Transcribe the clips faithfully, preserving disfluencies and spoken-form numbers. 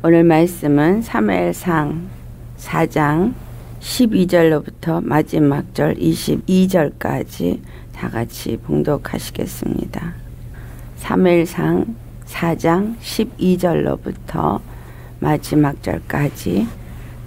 오늘 말씀은 사무엘 상 사 장 십이 절로부터 마지막 절 이십이 절까지 다 같이 봉독하시겠습니다. 사무엘 상 사 장 십이 절로부터 마지막 절까지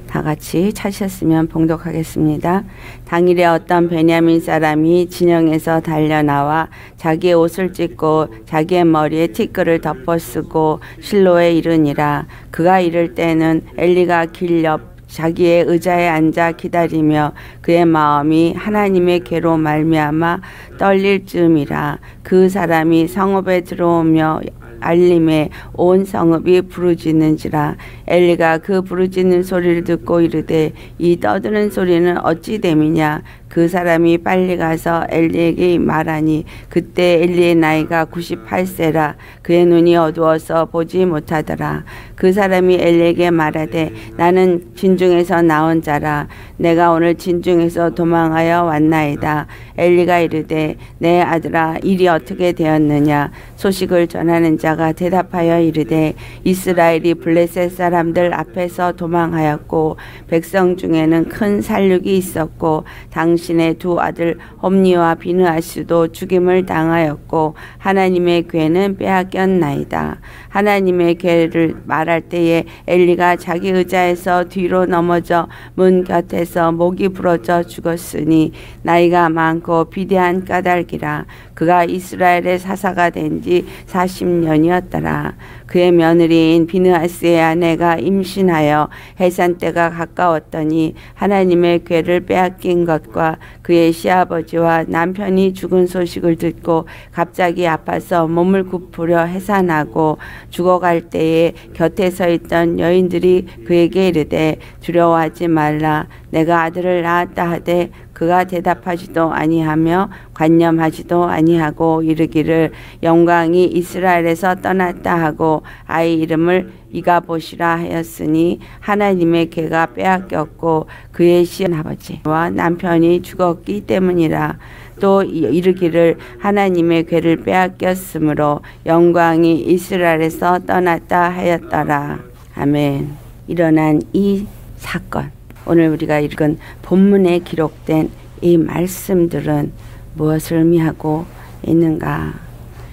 다 같이 찾으셨으면 봉독하겠습니다. 당일에 어떤 베냐민 사람이 진영에서 달려나와 자기의 옷을 찢고 자기의 머리에 티끌을 덮어쓰고 실로에 이르니라. 그가 이를 때는 엘리가 길 옆 자기의 의자에 앉아 기다리며 그의 마음이 하나님의 궤로 말미암아 떨릴 즈음이라. 그 사람이 성읍에 들어오며 알림에 온 성읍이 부르짖는지라. 엘리가 그 부르짖는 소리를 듣고 이르되 이 떠드는 소리는 어찌 됨이냐. 그 사람이 빨리 가서 엘리에게 말하니 그때 엘리의 나이가 구십팔 세라 그의 눈이 어두워서 보지 못하더라. 그 사람이 엘리에게 말하되 나는 진중에서 나온 자라 내가 오늘 진중에서 도망하여 왔나이다. 엘리가 이르되 내 아들아 일이 어떻게 되었느냐. 소식을 전하는 자가 대답하여 이르되 이스라엘이 블레셋 사람들 앞에서 도망하였고 백성 중에는 큰 살육이 있었고 당시 신의 두 아들 홈리와 비느하스도 죽임을 당하였고 하나님의 궤는 빼앗겼나이다. 하나님의 궤를 말할 때에 엘리가 자기 의자에서 뒤로 넘어져 문 곁에서 목이 부러져 죽었으니 나이가 많고 비대한 까닭이라. 그가 이스라엘의 사사가 된 지 사십 년이었더라. 그의 며느리인 비느하스의 아내가 임신하여 해산 때가 가까웠더니 하나님의 궤를 빼앗긴 것과 그의 시아버지와 남편이 죽은 소식을 듣고 갑자기 아파서 몸을 굽으려 해산하고 죽어갈 때에 곁에 서 있던 여인들이 그에게 이르되 두려워하지 말라 내가 아들을 낳았다 하되 그가 대답하지도 아니하며 관념하지도 아니하고 이르기를 영광이 이스라엘에서 떠났다 하고 아이 이름을 이가봇이라 하였으니 하나님의 궤가 빼앗겼고 그의 시아버지와 남편이 죽었기 때문이라. 또 이르기를 하나님의 궤를 빼앗겼으므로 영광이 이스라엘에서 떠났다 하였더라. 아멘. 일어난 이 사건, 오늘 우리가 읽은 본문에 기록된 이 말씀들은 무엇을 의미하고 있는가?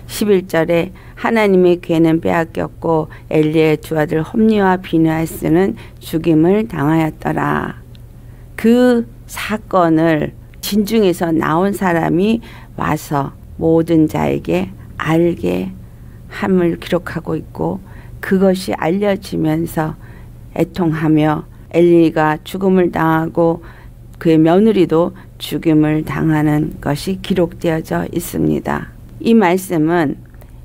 십일 절에 하나님의 궤는 빼앗겼고 엘리의 두 아들 홈리와 비느하스는 죽임을 당하였더라. 그 사건을 진중에서 나온 사람이 와서 모든 자에게 알게 함을 기록하고 있고 그것이 알려지면서 애통하며 엘리가 죽음을 당하고 그의 며느리도 죽임을 당하는 것이 기록되어져 있습니다. 이 말씀은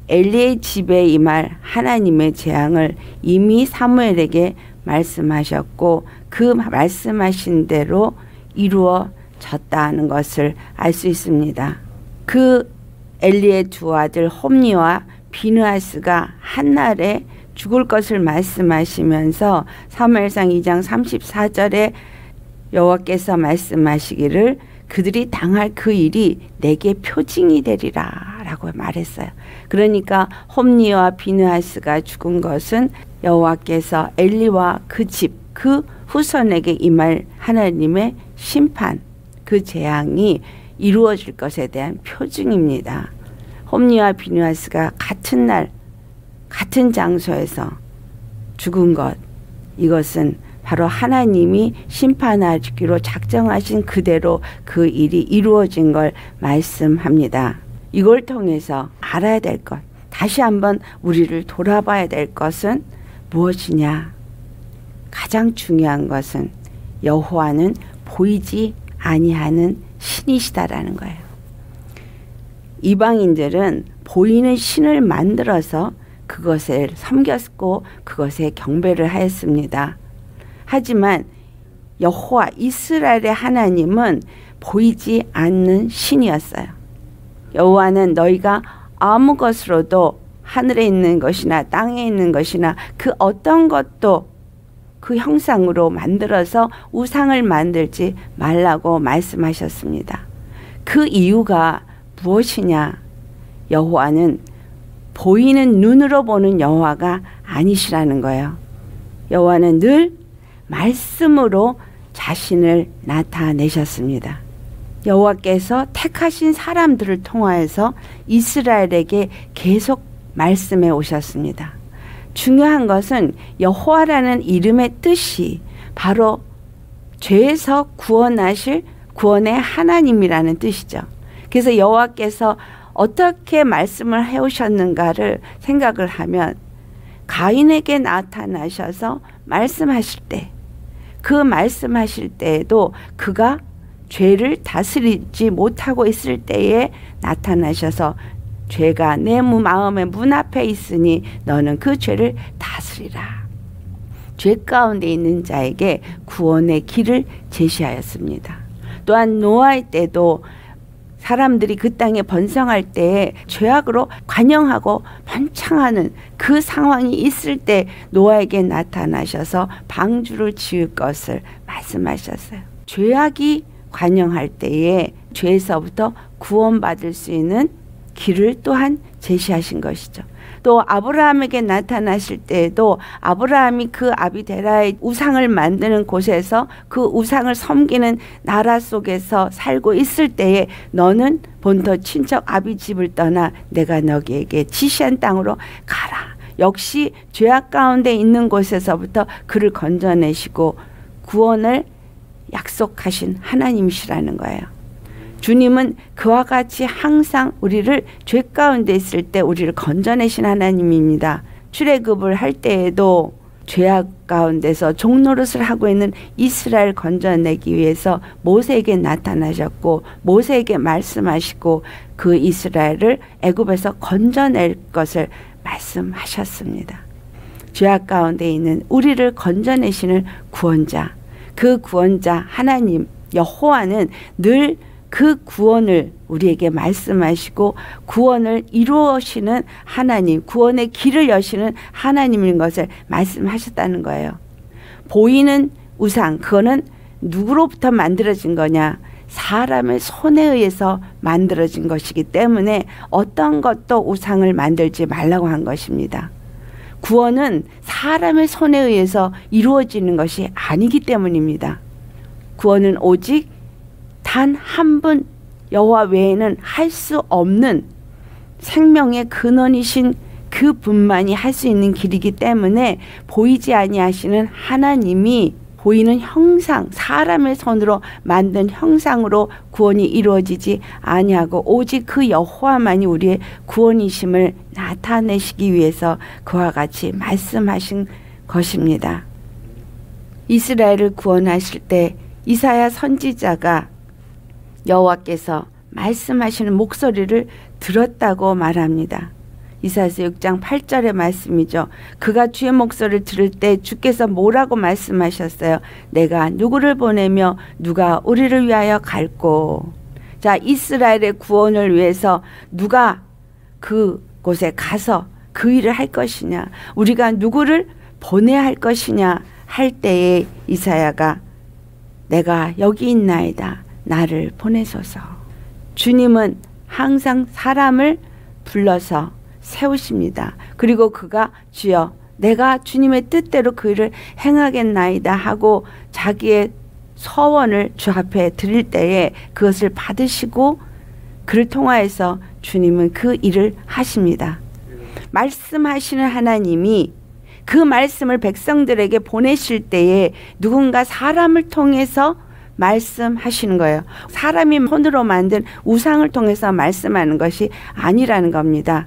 엘리의 집에 임할 하나님의 재앙을 이미 사무엘에게 말씀하셨고 그 말씀하신 대로 이루어졌다는 것을 알 수 있습니다. 그 엘리의 두 아들 홈리와 비느하스가 한날에 죽을 것을 말씀하시면서 사무엘상 이 장 삼십사 절에 여호와께서 말씀하시기를 그들이 당할 그 일이 내게 표징이 되리라 라고 말했어요. 그러니까 홈리와 비느하스가 죽은 것은 여호와께서 엘리와 그 집, 그 후손에게 임할 하나님의 심판, 그 재앙이 이루어질 것에 대한 표징입니다. 홈리와 비느하스가 같은 날 같은 장소에서 죽은 것, 이것은 바로 하나님이 심판하시기로 작정하신 그대로 그 일이 이루어진 걸 말씀합니다. 이걸 통해서 알아야 될 것, 다시 한번 우리를 돌아봐야 될 것은 무엇이냐? 가장 중요한 것은 여호와는 보이지 아니하는 신이시다라는 거예요. 이방인들은 보이는 신을 만들어서 그것을 섬겼고 그것에 경배를 하였습니다. 하지만 여호와 이스라엘의 하나님은 보이지 않는 신이었어요. 여호와는 너희가 아무 것으로도 하늘에 있는 것이나 땅에 있는 것이나 그 어떤 것도 그 형상으로 만들어서 우상을 만들지 말라고 말씀하셨습니다. 그 이유가 무엇이냐? 여호와는 보이는 눈으로 보는 여호와가 아니시라는 거예요. 여호와는 늘 말씀으로 자신을 나타내셨습니다. 여호와께서 택하신 사람들을 통하여서 이스라엘에게 계속 말씀해 오셨습니다. 중요한 것은 여호와라는 이름의 뜻이 바로 죄에서 구원하실 구원의 하나님이라는 뜻이죠. 그래서 여호와께서 어떻게 말씀을 해오셨는가를 생각을 하면, 가인에게 나타나셔서 말씀하실 때, 그 말씀하실 때에도 그가 죄를 다스리지 못하고 있을 때에 나타나셔서 죄가 내 마음의 문 앞에 있으니 너는 그 죄를 다스리라. 죄 가운데 있는 자에게 구원의 길을 제시하였습니다. 또한 노아의 때도 사람들이 그 땅에 번성할 때에 죄악으로 관영하고 번창하는 그 상황이 있을 때 노아에게 나타나셔서 방주를 지을 것을 말씀하셨어요. 죄악이 관영할 때에 죄에서부터 구원받을 수 있는 길을 또한 제시하신 것이죠. 또 아브라함에게 나타나실 때에도 아브라함이 그 아비데라의 우상을 만드는 곳에서 그 우상을 섬기는 나라 속에서 살고 있을 때에 너는 본토 친척 아비 집을 떠나 내가 너에게 지시한 땅으로 가라. 역시 죄악 가운데 있는 곳에서부터 그를 건져내시고 구원을 약속하신 하나님이시라는 거예요. 주님은 그와 같이 항상 우리를 죄 가운데 있을 때 우리를 건져내신 하나님입니다. 출애굽을 할 때에도 죄악 가운데서 종노릇을 하고 있는 이스라엘 건져내기 위해서 모세에게 나타나셨고 모세에게 말씀하시고 그 이스라엘을 애굽에서 건져낼 것을 말씀하셨습니다. 죄악 가운데 있는 우리를 건져내시는 구원자, 그 구원자 하나님 여호와는 늘 그 구원을 우리에게 말씀하시고 구원을 이루시는 하나님, 구원의 길을 여시는 하나님인 것을 말씀하셨다는 거예요. 보이는 우상, 그거는 누구로부터 만들어진 거냐? 사람의 손에 의해서 만들어진 것이기 때문에 어떤 것도 우상을 만들지 말라고 한 것입니다. 구원은 사람의 손에 의해서 이루어지는 것이 아니기 때문입니다. 구원은 오직 단 한 분 여호와 외에는 할 수 없는 생명의 근원이신 그 분만이 할 수 있는 길이기 때문에 보이지 아니하시는 하나님이 보이는 형상, 사람의 손으로 만든 형상으로 구원이 이루어지지 아니하고 오직 그 여호와만이 우리의 구원이심을 나타내시기 위해서 그와 같이 말씀하신 것입니다. 이스라엘을 구원하실 때 이사야 선지자가 여호와께서 말씀하시는 목소리를 들었다고 말합니다. 이사야서 육 장 팔 절의 말씀이죠. 그가 주의 목소리를 들을 때 주께서 뭐라고 말씀하셨어요? 내가 누구를 보내며 누가 우리를 위하여 갈꼬. 자, 이스라엘의 구원을 위해서 누가 그곳에 가서 그 일을 할 것이냐, 우리가 누구를 보내야 할 것이냐 할 때에 이사야가 내가 여기 있나이다. 나를 보내소서. 주님은 항상 사람을 불러서 세우십니다. 그리고 그가 주여 내가 주님의 뜻대로 그 일을 행하겠나이다 하고 자기의 서원을 주 앞에 드릴 때에 그것을 받으시고 그를 통하여서 주님은 그 일을 하십니다. 말씀하시는 하나님이 그 말씀을 백성들에게 보내실 때에 누군가 사람을 통해서 말씀하시는 거예요. 사람이 손으로 만든 우상을 통해서 말씀하는 것이 아니라는 겁니다.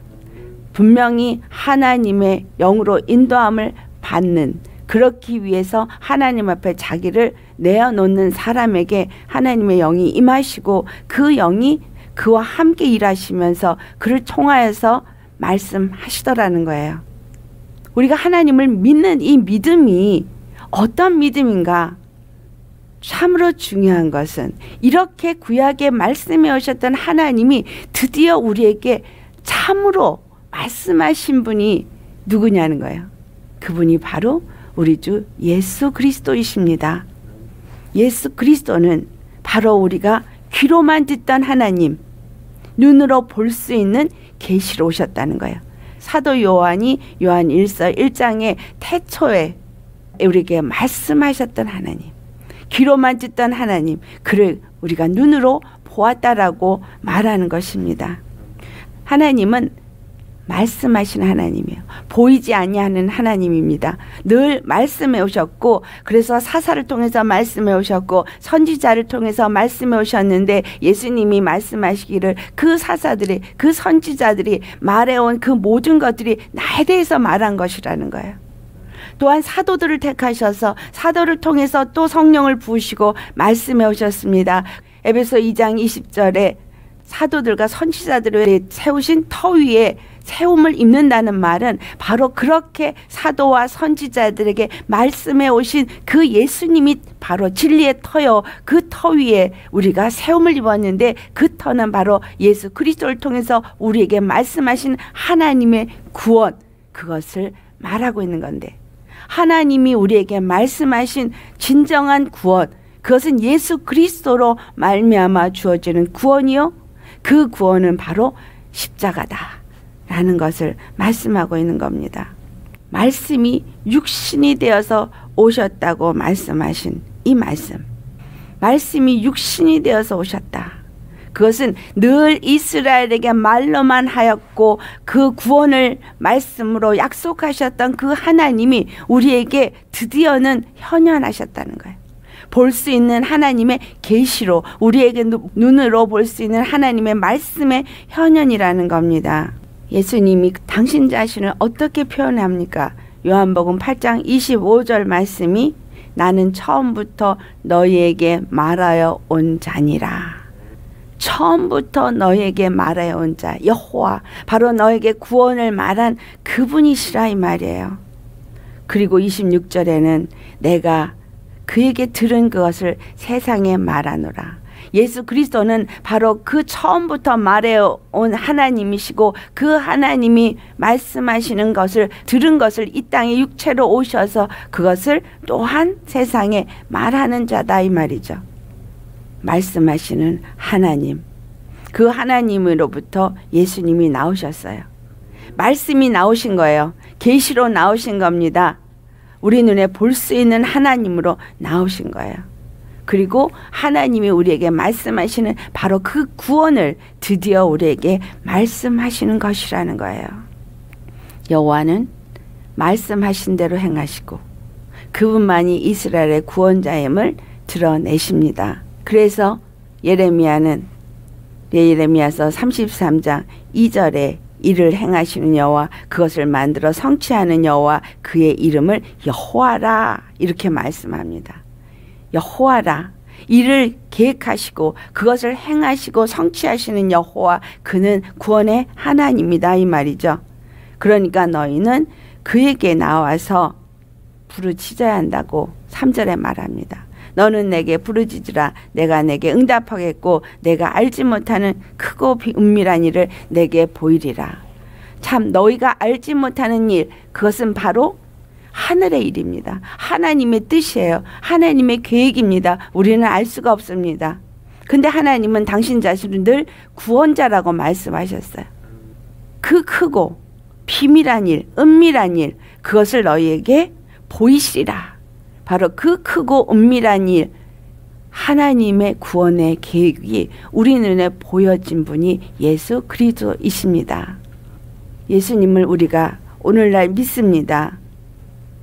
분명히 하나님의 영으로 인도함을 받는, 그렇기 위해서 하나님 앞에 자기를 내어놓는 사람에게 하나님의 영이 임하시고 그 영이 그와 함께 일하시면서 그를 통하여서 말씀하시더라는 거예요. 우리가 하나님을 믿는 이 믿음이 어떤 믿음인가? 참으로 중요한 것은 이렇게 구약에 말씀해 오셨던 하나님이 드디어 우리에게 참으로 말씀하신 분이 누구냐는 거예요. 그분이 바로 우리 주 예수 그리스도이십니다. 예수 그리스도는 바로 우리가 귀로만 듣던 하나님, 눈으로 볼 수 있는 계시로 오셨다는 거예요. 사도 요한이 요한 일서 일 장에 태초에 우리에게 말씀하셨던 하나님, 귀로만 듣던 하나님, 그를 우리가 눈으로 보았다라고 말하는 것입니다. 하나님은 말씀하시는 하나님이에요. 보이지 아니하는 하나님입니다. 늘 말씀해 오셨고, 그래서 사사를 통해서 말씀해 오셨고, 선지자를 통해서 말씀해 오셨는데, 예수님이 말씀하시기를 그 사사들이, 그 선지자들이 말해온 그 모든 것들이 나에 대해서 말한 것이라는 거예요. 또한 사도들을 택하셔서 사도를 통해서 또 성령을 부으시고 말씀해 오셨습니다. 에베소 이 장 이십 절에 사도들과 선지자들을 세우신 터 위에 세움을 입는다는 말은 바로 그렇게 사도와 선지자들에게 말씀해 오신 그 예수님이 바로 진리의 터요, 그 터 위에 우리가 세움을 입었는데, 그 터는 바로 예수 그리스도를 통해서 우리에게 말씀하신 하나님의 구원, 그것을 말하고 있는 건데, 하나님이 우리에게 말씀하신 진정한 구원, 그것은 예수 그리스도로 말미암아 주어지는 구원이요, 그 구원은 바로 십자가다 라는 것을 말씀하고 있는 겁니다. 말씀이 육신이 되어서 오셨다고 말씀하신 이 말씀, 말씀이 육신이 되어서 오셨다. 그것은 늘 이스라엘에게 말로만 하였고, 그 구원을 말씀으로 약속하셨던 그 하나님이 우리에게 드디어는 현현하셨다는 거예요. 볼 수 있는 하나님의 계시로, 우리에게 눈으로 볼 수 있는 하나님의 말씀의 현현이라는 겁니다. 예수님이 당신 자신을 어떻게 표현합니까? 요한복음 팔 장 이십오 절 말씀이 나는 처음부터 너희에게 말하여 온 자니라. 처음부터 너에게 말하여 온 자, 여호와, 바로 너에게 구원을 말한 그분이시라 이 말이에요. 그리고 이십육 절에는 내가 그에게 들은 그것을 세상에 말하노라. 예수 그리스도는 바로 그 처음부터 말하여 온 하나님이시고, 그 하나님이 말씀하시는 것을, 들은 것을 이 땅에 육체로 오셔서 그것을 또한 세상에 말하는 자다 이 말이죠. 말씀하시는 하나님, 그 하나님으로부터 예수님이 나오셨어요. 말씀이 나오신 거예요. 계시로 나오신 겁니다. 우리 눈에 볼 수 있는 하나님으로 나오신 거예요. 그리고 하나님이 우리에게 말씀하시는 바로 그 구원을 드디어 우리에게 말씀하시는 것이라는 거예요. 여호와는 말씀하신 대로 행하시고, 그분만이 이스라엘의 구원자임을 드러내십니다. 그래서 예레미야는 예레미야서 삼십삼 장 이 절에 이를 행하시는 여호와, 그것을 만들어 성취하는 여호와, 그의 이름을 여호와라 이렇게 말씀합니다. 여호와라, 이를 계획하시고 그것을 행하시고 성취하시는 여호와, 그는 구원의 하나님이다 이 말이죠. 그러니까 너희는 그에게 나와서 부르짖어야 한다고 삼 절에 말합니다. 너는 내게 부르짖으라. 내가 내게 응답하겠고, 내가 알지 못하는 크고 은밀한 일을 내게 보이리라. 참, 너희가 알지 못하는 일, 그것은 바로 하늘의 일입니다. 하나님의 뜻이에요. 하나님의 계획입니다. 우리는 알 수가 없습니다. 근데 하나님은 당신 자신을 늘 구원자라고 말씀하셨어요. 그 크고 비밀한 일, 은밀한 일, 그것을 너희에게 보이시리라. 바로 그 크고 은밀한 일, 하나님의 구원의 계획이 우리 눈에 보여진 분이 예수 그리스도이십니다. 예수님을 우리가 오늘날 믿습니다.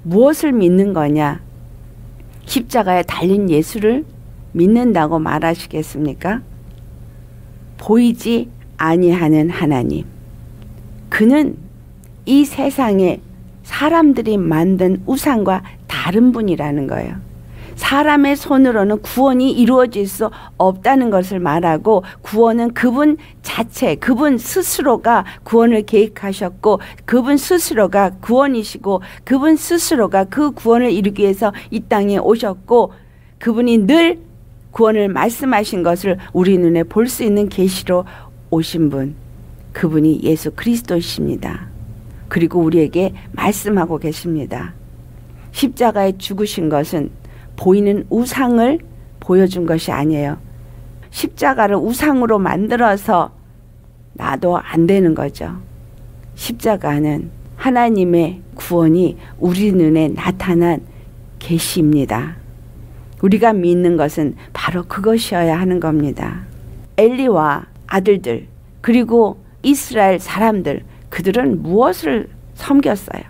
무엇을 믿는 거냐? 십자가에 달린 예수를 믿는다고 말하시겠습니까? 보이지 아니하는 하나님, 그는 이 세상에 사람들이 만든 우상과 다른 분이라는 거예요. 사람의 손으로는 구원이 이루어질 수 없다는 것을 말하고, 구원은 그분 자체, 그분 스스로가 구원을 계획하셨고, 그분 스스로가 구원이시고, 그분 스스로가 그 구원을 이루기 위해서 이 땅에 오셨고, 그분이 늘 구원을 말씀하신 것을 우리 눈에 볼 수 있는 계시로 오신 분, 그분이 예수 그리스도이십니다. 그리고 우리에게 말씀하고 계십니다. 십자가에 죽으신 것은 보이는 우상을 보여준 것이 아니에요. 십자가를 우상으로 만들어서 나도 안 되는 거죠. 십자가는 하나님의 구원이 우리 눈에 나타난 계시입니다. 우리가 믿는 것은 바로 그것이어야 하는 겁니다. 엘리와 아들들 그리고 이스라엘 사람들, 그들은 무엇을 섬겼어요?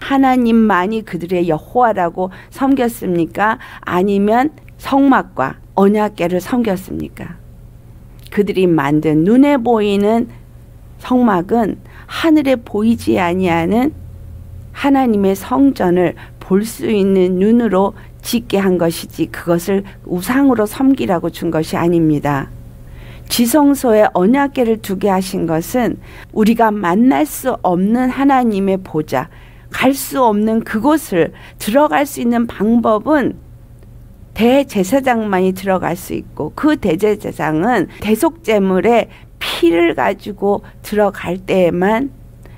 하나님만이 그들의 여호와라고 섬겼습니까? 아니면 성막과 언약궤를 섬겼습니까? 그들이 만든 눈에 보이는 성막은 하늘에 보이지 아니하는 하나님의 성전을 볼 수 있는 눈으로 짓게 한 것이지 그것을 우상으로 섬기라고 준 것이 아닙니다. 지성소에 언약궤를 두게 하신 것은 우리가 만날 수 없는 하나님의 보좌, 갈 수 없는 그곳을 들어갈 수 있는 방법은 대제사장만이 들어갈 수 있고, 그 대제사장은 대속제물의 피를 가지고 들어갈 때에만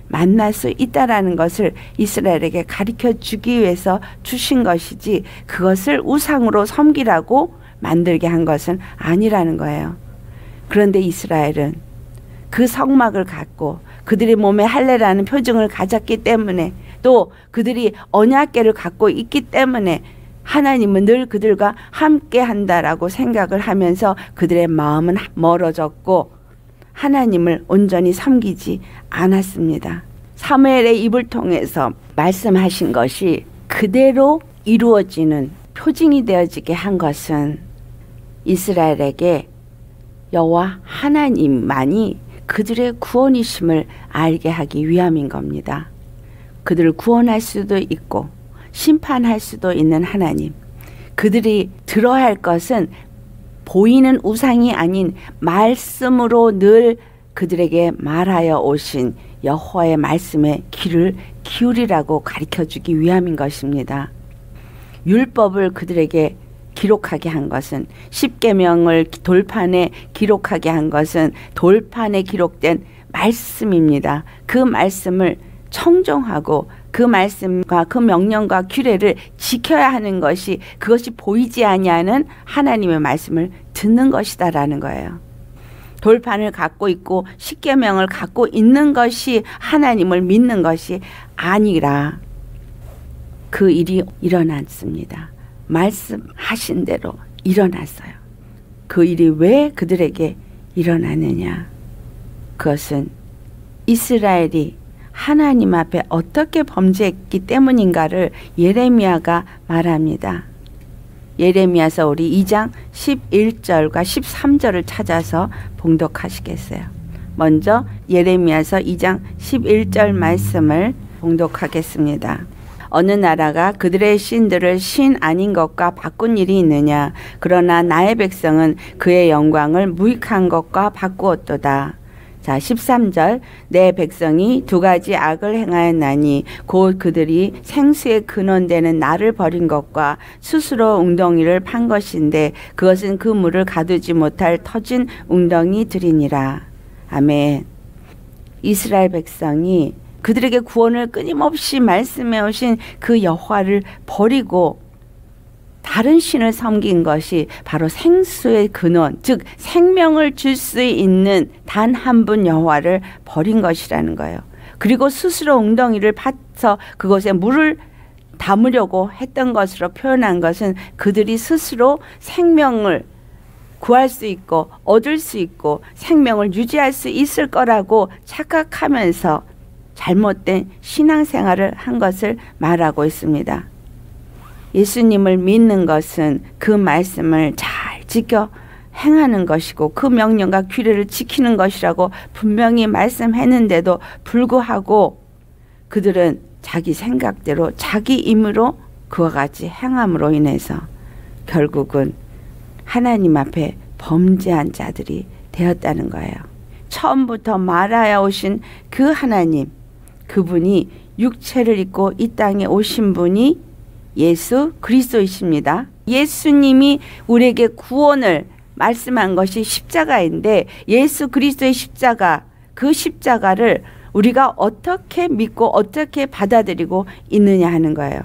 만날 수 있다라는 것을 이스라엘에게 가르쳐 주기 위해서 주신 것이지 그것을 우상으로 섬기라고 만들게 한 것은 아니라는 거예요. 그런데 이스라엘은 그 성막을 갖고 그들의 몸에 할례라는 표징을 가졌기 때문에, 또 그들이 언약궤를 갖고 있기 때문에 하나님은 늘 그들과 함께 한다라고 생각을 하면서 그들의 마음은 멀어졌고 하나님을 온전히 섬기지 않았습니다. 사무엘의 입을 통해서 말씀하신 것이 그대로 이루어지는 표징이 되어지게 한 것은 이스라엘에게 여호와 하나님만이 그들의 구원이심을 알게 하기 위함인 겁니다. 그들을 구원할 수도 있고 심판할 수도 있는 하나님, 그들이 들어야 할 것은 보이는 우상이 아닌 말씀으로 늘 그들에게 말하여 오신 여호와의 말씀에 귀를 기울이라고 가르쳐주기 위함인 것입니다. 율법을 그들에게 기록하게 한 것은, 십계명을 돌판에 기록하게 한 것은 돌판에 기록된 말씀입니다. 그 말씀을 청종하고 그 말씀과 그 명령과 규례를 지켜야 하는 것이, 그것이 보이지 아니하는 하나님의 말씀을 듣는 것이다 라는 거예요. 돌판을 갖고 있고 십계명을 갖고 있는 것이 하나님을 믿는 것이 아니라 그 일이 일어났습니다. 말씀하신 대로 일어났어요. 그 일이 왜 그들에게 일어나느냐, 그것은 이스라엘이 하나님 앞에 어떻게 범죄했기 때문인가를 예레미야가 말합니다. 예레미야서 우리 이 장 십일 절과 십삼 절을 찾아서 봉독하시겠어요? 먼저 예레미야서 이 장 십일 절 말씀을 봉독하겠습니다. 어느 나라가 그들의 신들을 신 아닌 것과 바꾼 일이 있느냐? 그러나 나의 백성은 그의 영광을 무익한 것과 바꾸었도다. 자, 십삼 절, 내 백성이 두 가지 악을 행하였나니 곧 그들이 생수의 근원되는 나를 버린 것과 스스로 웅덩이를 판 것인데 그것은 그 물을 가두지 못할 터진 웅덩이들이니라. 아멘. 이스라엘 백성이 그들에게 구원을 끊임없이 말씀해 오신 그 여호와를 버리고 다른 신을 섬긴 것이 바로 생수의 근원, 즉 생명을 줄 수 있는 단 한 분 여호와를 버린 것이라는 거예요. 그리고 스스로 웅덩이를 파서 그것에 물을 담으려고 했던 것으로 표현한 것은 그들이 스스로 생명을 구할 수 있고 얻을 수 있고 생명을 유지할 수 있을 거라고 착각하면서 잘못된 신앙생활을 한 것을 말하고 있습니다. 예수님을 믿는 것은 그 말씀을 잘 지켜 행하는 것이고 그 명령과 규례를 지키는 것이라고 분명히 말씀했는데도 불구하고 그들은 자기 생각대로 자기 힘으로 그와 같이 행함으로 인해서 결국은 하나님 앞에 범죄한 자들이 되었다는 거예요. 처음부터 말하여 오신 그 하나님, 그분이 육체를 입고 이 땅에 오신 분이 예수 그리스도이십니다. 예수님이 우리에게 구원을 말씀한 것이 십자가인데, 예수 그리스도의 십자가, 그 십자가를 우리가 어떻게 믿고 어떻게 받아들이고 있느냐 하는 거예요.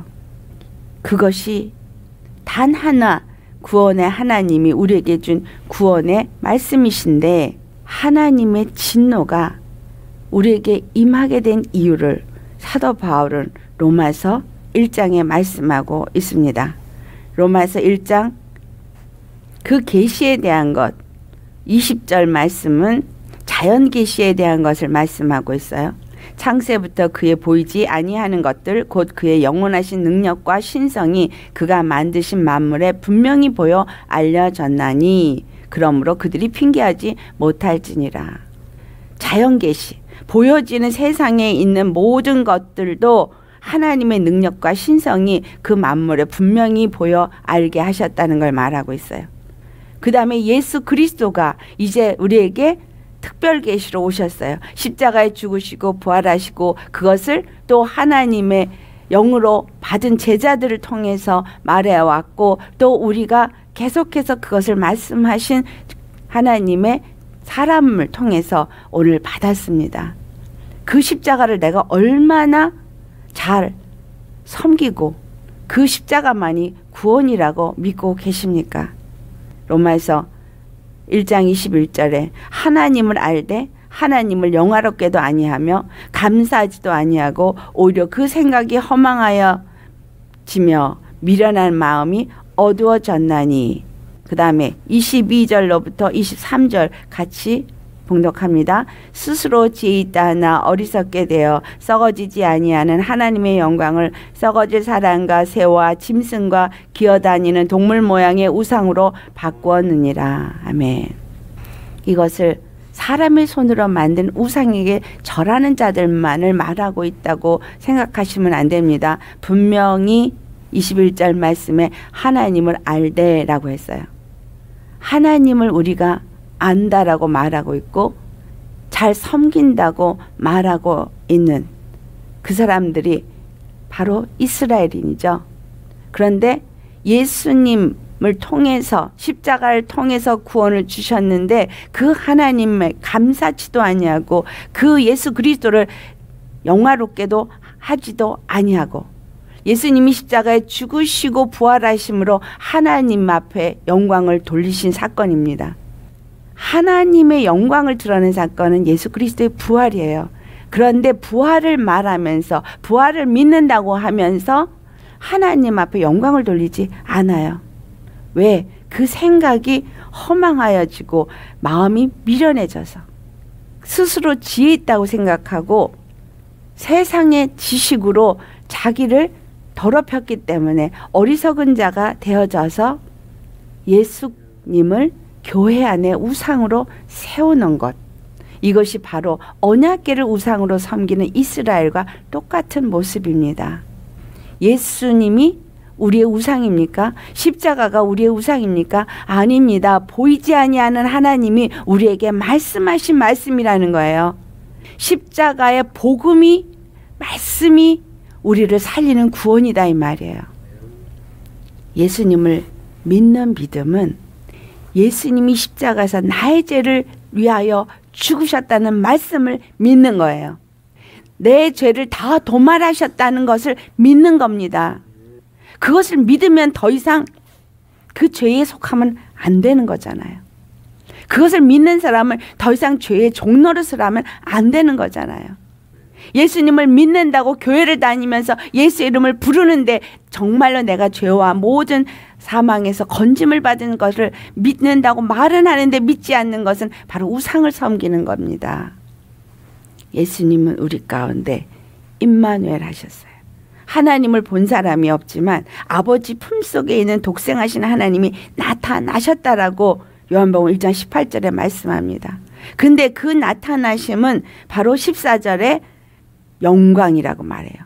그것이 단 하나 구원의 하나님이 우리에게 준 구원의 말씀이신데, 하나님의 진노가 우리에게 임하게 된 이유를 사도 바울은 로마서 일 장에 말씀하고 있습니다. 로마서 일 장 그 계시에 대한 것, 이십 절 말씀은 자연 계시에 대한 것을 말씀하고 있어요. 창세부터 그의 보이지 아니하는 것들 곧 그의 영원하신 능력과 신성이 그가 만드신 만물에 분명히 보여 알려졌나니 그러므로 그들이 핑계하지 못할지니라. 자연 계시, 보여지는 세상에 있는 모든 것들도 하나님의 능력과 신성이 그 만물에 분명히 보여 알게 하셨다는 걸 말하고 있어요. 그 다음에 예수 그리스도가 이제 우리에게 특별 계시로 오셨어요. 십자가에 죽으시고 부활하시고 그것을 또 하나님의 영으로 받은 제자들을 통해서 말해왔고 또 우리가 계속해서 그것을 말씀하신 하나님의 사람을 통해서 오늘 받았습니다. 그 십자가를 내가 얼마나 잘 섬기고 그 십자가만이 구원이라고 믿고 계십니까? 로마서 일 장 이십일 절에 하나님을 알되 하나님을 영화롭게도 아니하며 감사하지도 아니하고 오히려 그 생각이 허망하여 지며 미련한 마음이 어두워졌나니. 그 다음에 이십이 절로부터 이십삼 절 같이 봉독합니다. 스스로 지혜 있다 하나 어리석게 되어 썩어지지 아니하는 하나님의 영광을 썩어질 사람과 새와 짐승과 기어다니는 동물 모양의 우상으로 바꾸었느니라. 아멘. 이것을 사람의 손으로 만든 우상에게 절하는 자들만을 말하고 있다고 생각하시면 안 됩니다. 분명히 이십일 절 말씀에 하나님을 알되라고 했어요. 하나님을 우리가 안다라고 말하고 있고 잘 섬긴다고 말하고 있는 그 사람들이 바로 이스라엘인이죠. 그런데 예수님을 통해서 십자가를 통해서 구원을 주셨는데 그 하나님의 감사치도 아니하고 그 예수 그리스도를 영화롭게도 하지도 아니하고 예수님이 십자가에 죽으시고 부활하심으로 하나님 앞에 영광을 돌리신 사건입니다. 하나님의 영광을 드러낸 사건은 예수 그리스도의 부활이에요. 그런데 부활을 말하면서 부활을 믿는다고 하면서 하나님 앞에 영광을 돌리지 않아요. 왜? 그 생각이 허망하여지고 마음이 미련해져서 스스로 지혜 있다고 생각하고 세상의 지식으로 자기를 더럽혔기 때문에 어리석은 자가 되어져서 예수님을 교회 안에 우상으로 세우는 것, 이것이 바로 언약궤를 우상으로 섬기는 이스라엘과 똑같은 모습입니다. 예수님이 우리의 우상입니까? 십자가가 우리의 우상입니까? 아닙니다. 보이지 아니하는 하나님이 우리에게 말씀하신 말씀이라는 거예요. 십자가의 복음이, 말씀이 우리를 살리는 구원이다 이 말이에요. 예수님을 믿는 믿음은 예수님이 십자가에서 나의 죄를 위하여 죽으셨다는 말씀을 믿는 거예요. 내 죄를 다 도말하셨다는 것을 믿는 겁니다. 그것을 믿으면 더 이상 그 죄에 속하면 안 되는 거잖아요. 그것을 믿는 사람은 더 이상 죄의 종노릇을 하면 안 되는 거잖아요. 예수님을 믿는다고 교회를 다니면서 예수 이름을 부르는데 정말로 내가 죄와 모든 사망에서 건짐을 받은 것을 믿는다고 말은 하는데 믿지 않는 것은 바로 우상을 섬기는 겁니다. 예수님은 우리 가운데 임마누엘 하셨어요. 하나님을 본 사람이 없지만 아버지 품속에 있는 독생하신 하나님이 나타나셨다라고 요한복음 일 장 십팔 절에 말씀합니다. 근데 그 나타나심은 바로 십사 절에 영광이라고 말해요.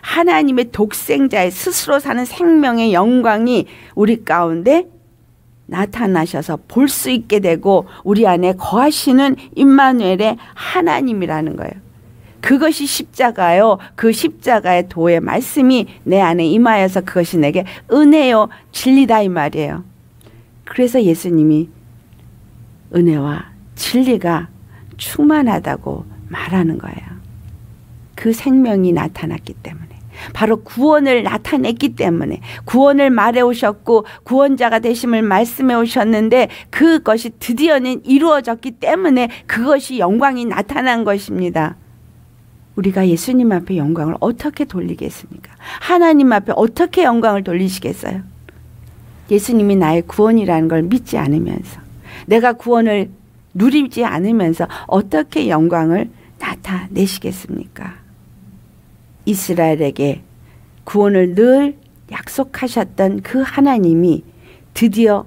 하나님의 독생자의 스스로 사는 생명의 영광이 우리 가운데 나타나셔서 볼 수 있게 되고 우리 안에 거하시는 임마누엘의 하나님이라는 거예요. 그것이 십자가요. 그 십자가의 도의 말씀이 내 안에 임하여서 그것이 내게 은혜요 진리다 이 말이에요. 그래서 예수님이 은혜와 진리가 충만하다고 말하는 거예요. 그 생명이 나타났기 때문에, 바로 구원을 나타냈기 때문에, 구원을 말해 오셨고 구원자가 되심을 말씀해 오셨는데 그것이 드디어는 이루어졌기 때문에 그것이 영광이 나타난 것입니다. 우리가 예수님 앞에 영광을 어떻게 돌리겠습니까? 하나님 앞에 어떻게 영광을 돌리시겠어요? 예수님이 나의 구원이라는 걸 믿지 않으면서, 내가 구원을 누리지 않으면서 어떻게 영광을 나타내시겠습니까? 이스라엘에게 구원을 늘 약속하셨던 그 하나님이 드디어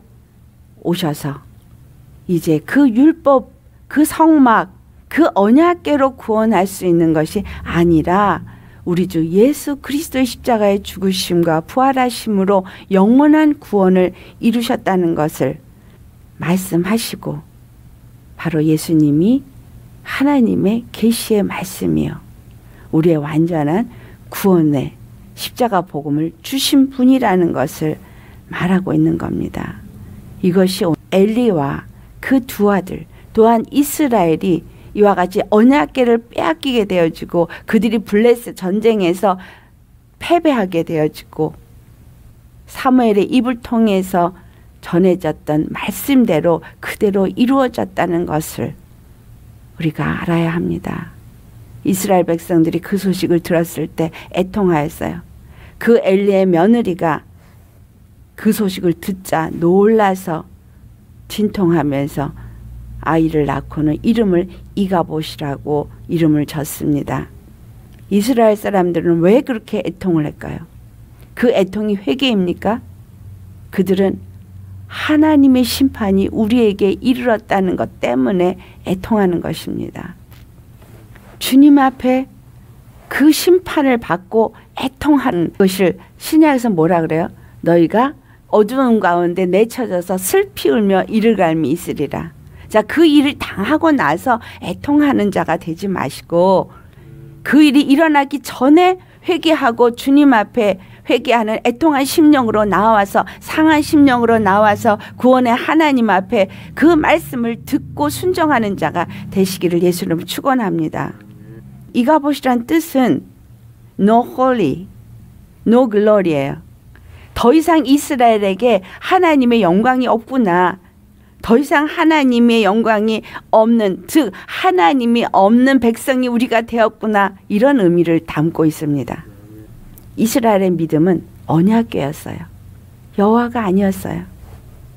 오셔서 이제 그 율법, 그 성막, 그 언약궤로 구원할 수 있는 것이 아니라 우리 주 예수 그리스도의 십자가의 죽으심과 부활하심으로 영원한 구원을 이루셨다는 것을 말씀하시고, 바로 예수님이 하나님의 계시의 말씀이요 우리의 완전한 구원의 십자가 복음을 주신 분이라는 것을 말하고 있는 겁니다. 이것이 엘리와 그 두 아들, 또한 이스라엘이 이와 같이 언약궤를 빼앗기게 되어지고 그들이 블레셋 전쟁에서 패배하게 되어지고 사무엘의 입을 통해서 전해졌던 말씀대로 그대로 이루어졌다는 것을 우리가 알아야 합니다. 이스라엘 백성들이 그 소식을 들었을 때 애통하였어요. 그 엘리의 며느리가 그 소식을 듣자 놀라서 진통하면서 아이를 낳고는 이름을 이가봇이라고 이름을 졌습니다. 이스라엘 사람들은 왜 그렇게 애통을 할까요? 그 애통이 회개입니까? 그들은 하나님의 심판이 우리에게 이르렀다는 것 때문에 애통하는 것입니다. 주님 앞에 그 심판을 받고 애통하는 것을 신약에서 뭐라 그래요? 너희가 어두운 가운데 내쳐져서 슬피 울며 이를 갈미 있으리라. 자, 그 일을 당하고 나서 애통하는 자가 되지 마시고 그 일이 일어나기 전에 회개하고 주님 앞에 회개하는 애통한 심령으로 나와서, 상한 심령으로 나와서 구원의 하나님 앞에 그 말씀을 듣고 순종하는 자가 되시기를 예수님을 축원합니다. 이가봇이란 뜻은 no holy, no glory예요. 더 이상 이스라엘에게 하나님의 영광이 없구나, 더 이상 하나님의 영광이 없는, 즉 하나님이 없는 백성이 우리가 되었구나, 이런 의미를 담고 있습니다. 이스라엘의 믿음은 언약궤였어요. 여호와가 아니었어요.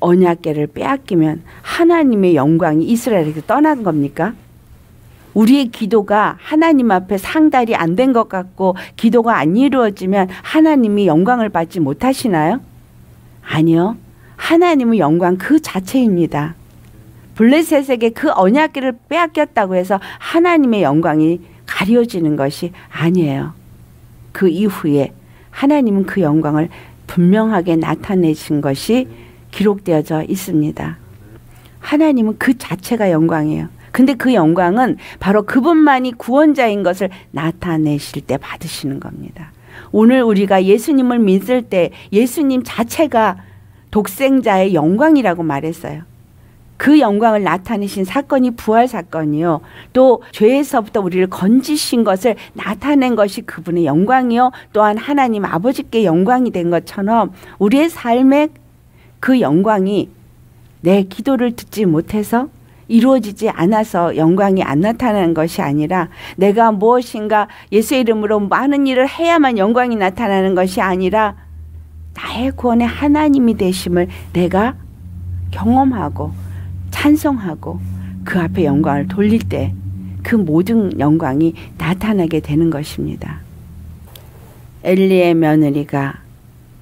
언약궤를 빼앗기면 하나님의 영광이 이스라엘에게 떠난 겁니까? 우리의 기도가 하나님 앞에 상달이 안 된 것 같고 기도가 안 이루어지면 하나님이 영광을 받지 못하시나요? 아니요. 하나님의 영광 그 자체입니다. 블레셋에게 그 언약궤를 빼앗겼다고 해서 하나님의 영광이 가려지는 것이 아니에요. 그 이후에 하나님은 그 영광을 분명하게 나타내신 것이 기록되어져 있습니다. 하나님은 그 자체가 영광이에요. 근데 그 영광은 바로 그분만이 구원자인 것을 나타내실 때 받으시는 겁니다. 오늘 우리가 예수님을 믿을 때 예수님 자체가 독생자의 영광이라고 말했어요. 그 영광을 나타내신 사건이 부활 사건이요, 또 죄에서부터 우리를 건지신 것을 나타낸 것이 그분의 영광이요, 또한 하나님 아버지께 영광이 된 것처럼 우리의 삶에 그 영광이, 내 기도를 듣지 못해서 이루어지지 않아서 영광이 안 나타나는 것이 아니라, 내가 무엇인가 예수의 이름으로 많은 일을 해야만 영광이 나타나는 것이 아니라, 나의 구원의 하나님이 되심을 내가 경험하고 찬송하고 그 앞에 영광을 돌릴 때 그 모든 영광이 나타나게 되는 것입니다. 엘리의 며느리가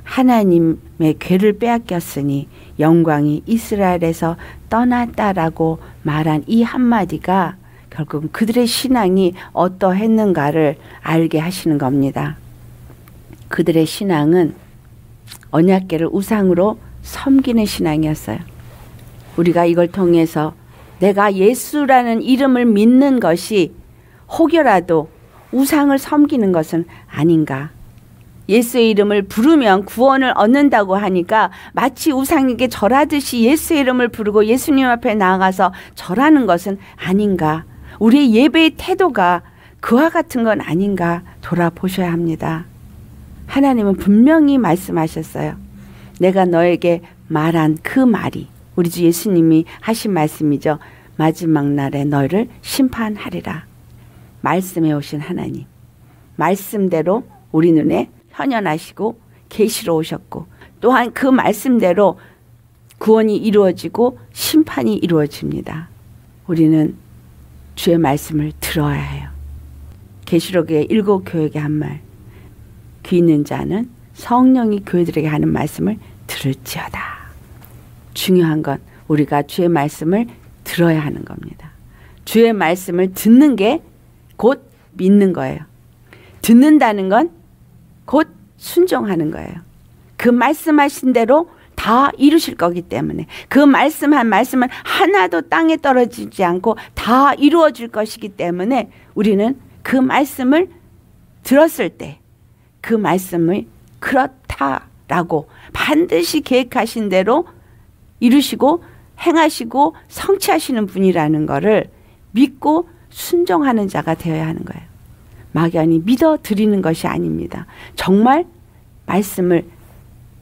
하나님의 궤를 빼앗겼으니 영광이 이스라엘에서 떠났다라고 말한 이 한마디가 결국 그들의 신앙이 어떠했는가를 알게 하시는 겁니다. 그들의 신앙은 언약궤를 우상으로 섬기는 신앙이었어요. 우리가 이걸 통해서 내가 예수라는 이름을 믿는 것이 혹여라도 우상을 섬기는 것은 아닌가, 예수의 이름을 부르면 구원을 얻는다고 하니까 마치 우상에게 절하듯이 예수의 이름을 부르고 예수님 앞에 나아가서 절하는 것은 아닌가, 우리의 예배의 태도가 그와 같은 건 아닌가 돌아보셔야 합니다. 하나님은 분명히 말씀하셨어요. 내가 너에게 말한 그 말이, 우리 주 예수님이 하신 말씀이죠. 마지막 날에 너를 심판하리라. 말씀해 오신 하나님, 말씀대로 우리 눈에 현현하시고 계시로 오셨고, 또한 그 말씀대로 구원이 이루어지고 심판이 이루어집니다. 우리는 주의 말씀을 들어야 해요. 계시록의 일곱 교회에게 한 말, 귀 있는 자는 성령이 교회들에게 하는 말씀을 들을지어다. 중요한 건 우리가 주의 말씀을 들어야 하는 겁니다. 주의 말씀을 듣는 게 곧 믿는 거예요. 듣는다는 건 곧 순종하는 거예요. 그 말씀하신 대로 다 이루실 거기 때문에, 그 말씀한 말씀은 하나도 땅에 떨어지지 않고 다 이루어질 것이기 때문에, 우리는 그 말씀을 들었을 때 그 말씀을 그렇다라고 반드시 계획하신 대로 이루시고 행하시고 성취하시는 분이라는 것을 믿고 순종하는 자가 되어야 하는 거예요. 막연히 믿어 드리는 것이 아닙니다. 정말 말씀을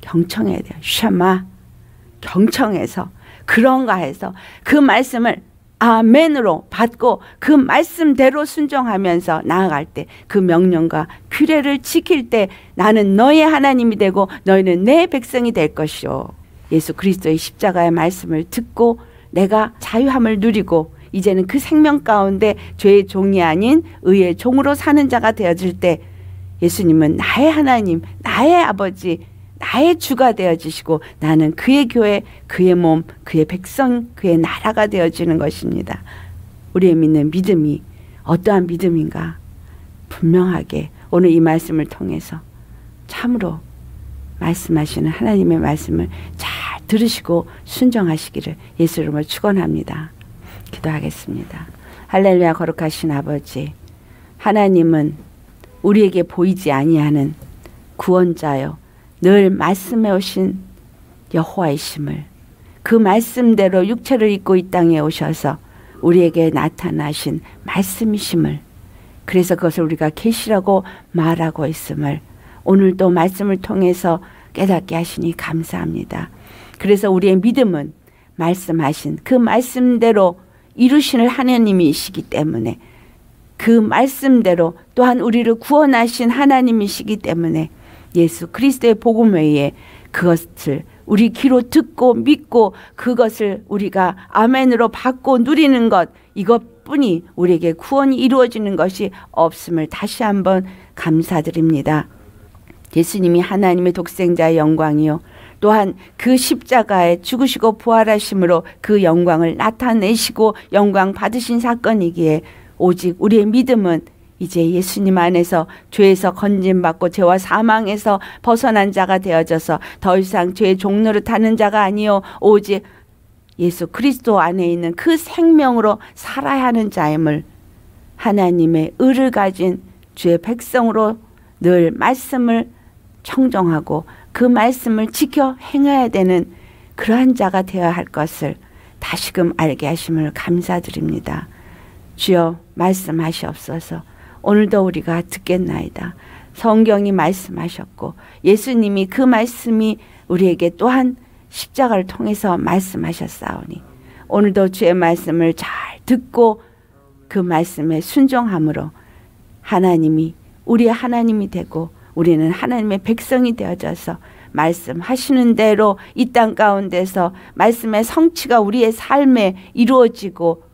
경청해야 돼요. 샤마, 경청해서, 그런가 해서 그 말씀을 아멘으로 받고 그 말씀대로 순종하면서 나아갈 때, 그 명령과 규례를 지킬 때, 나는 너의 하나님이 되고 너희는 내 백성이 될 것이요. 예수 그리스도의 십자가의 말씀을 듣고 내가 자유함을 누리고 이제는 그 생명 가운데 죄의 종이 아닌 의의 종으로 사는 자가 되어질 때, 예수님은 나의 하나님, 나의 아버지, 나의 주가 되어지시고 나는 그의 교회, 그의 몸, 그의 백성, 그의 나라가 되어지는 것입니다. 우리의 믿는 믿음이 어떠한 믿음인가, 분명하게 오늘 이 말씀을 통해서 참으로 말씀하시는 하나님의 말씀을 잘 들으시고 순종하시기를 예수 이름으로 축원합니다. 기도하겠습니다. 할렐루야. 거룩하신 아버지, 하나님은 우리에게 보이지 아니하는 구원자여, 늘 말씀해 오신 여호와이심을, 그 말씀대로 육체를 입고 이 땅에 오셔서 우리에게 나타나신 말씀이심을, 그래서 그것을 우리가 계시라고 말하고 있음을 오늘도 말씀을 통해서 깨닫게 하시니 감사합니다. 그래서 우리의 믿음은 말씀하신 그 말씀대로 이루시는 하나님이시기 때문에, 그 말씀대로 또한 우리를 구원하신 하나님이시기 때문에, 예수 그리스도의 복음 외에 그것을 우리 귀로 듣고 믿고 그것을 우리가 아멘으로 받고 누리는 것, 이것뿐이 우리에게 구원이 이루어지는 것이 없음을 다시 한번 감사드립니다. 예수님이 하나님의 독생자의 영광이요, 또한 그 십자가에 죽으시고 부활하심으로 그 영광을 나타내시고 영광 받으신 사건이기에, 오직 우리의 믿음은 이제 예수님 안에서 죄에서 건진받고 죄와 사망에서 벗어난 자가 되어져서 더 이상 죄의 종노릇 하는 자가 아니요, 오직 예수 그리스도 안에 있는 그 생명으로 살아야 하는 자임을, 하나님의 의를 가진 주의 백성으로 늘 말씀을 청정하고 그 말씀을 지켜 행해야 되는 그러한 자가 되어야 할 것을 다시금 알게 하심을 감사드립니다. 주여 말씀하시옵소서. 오늘도 우리가 듣겠나이다. 성경이 말씀하셨고 예수님이 그 말씀이 우리에게 또한 십자가를 통해서 말씀하셨사오니, 오늘도 주의 말씀을 잘 듣고 그 말씀에 순종함으로 하나님이 우리의 하나님이 되고 우리는 하나님의 백성이 되어져서 말씀하시는 대로 이 땅 가운데서 말씀의 성취가 우리의 삶에 이루어지고,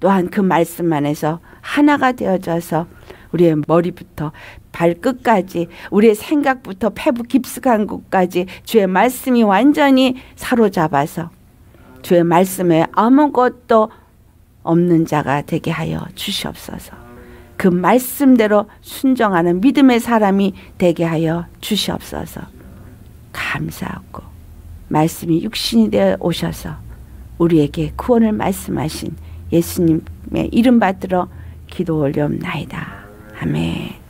또한 그 말씀 안에서 하나가 되어져서 우리의 머리부터 발끝까지, 우리의 생각부터 폐부 깊숙한 곳까지 주의 말씀이 완전히 사로잡아서 주의 말씀에 아무것도 없는 자가 되게 하여 주시옵소서. 그 말씀대로 순종하는 믿음의 사람이 되게 하여 주시옵소서. 감사하고 말씀이 육신이 되어 오셔서 우리에게 구원을 말씀하신 예수님의 이름 받들어 기도 올려옵나이다. 아멘.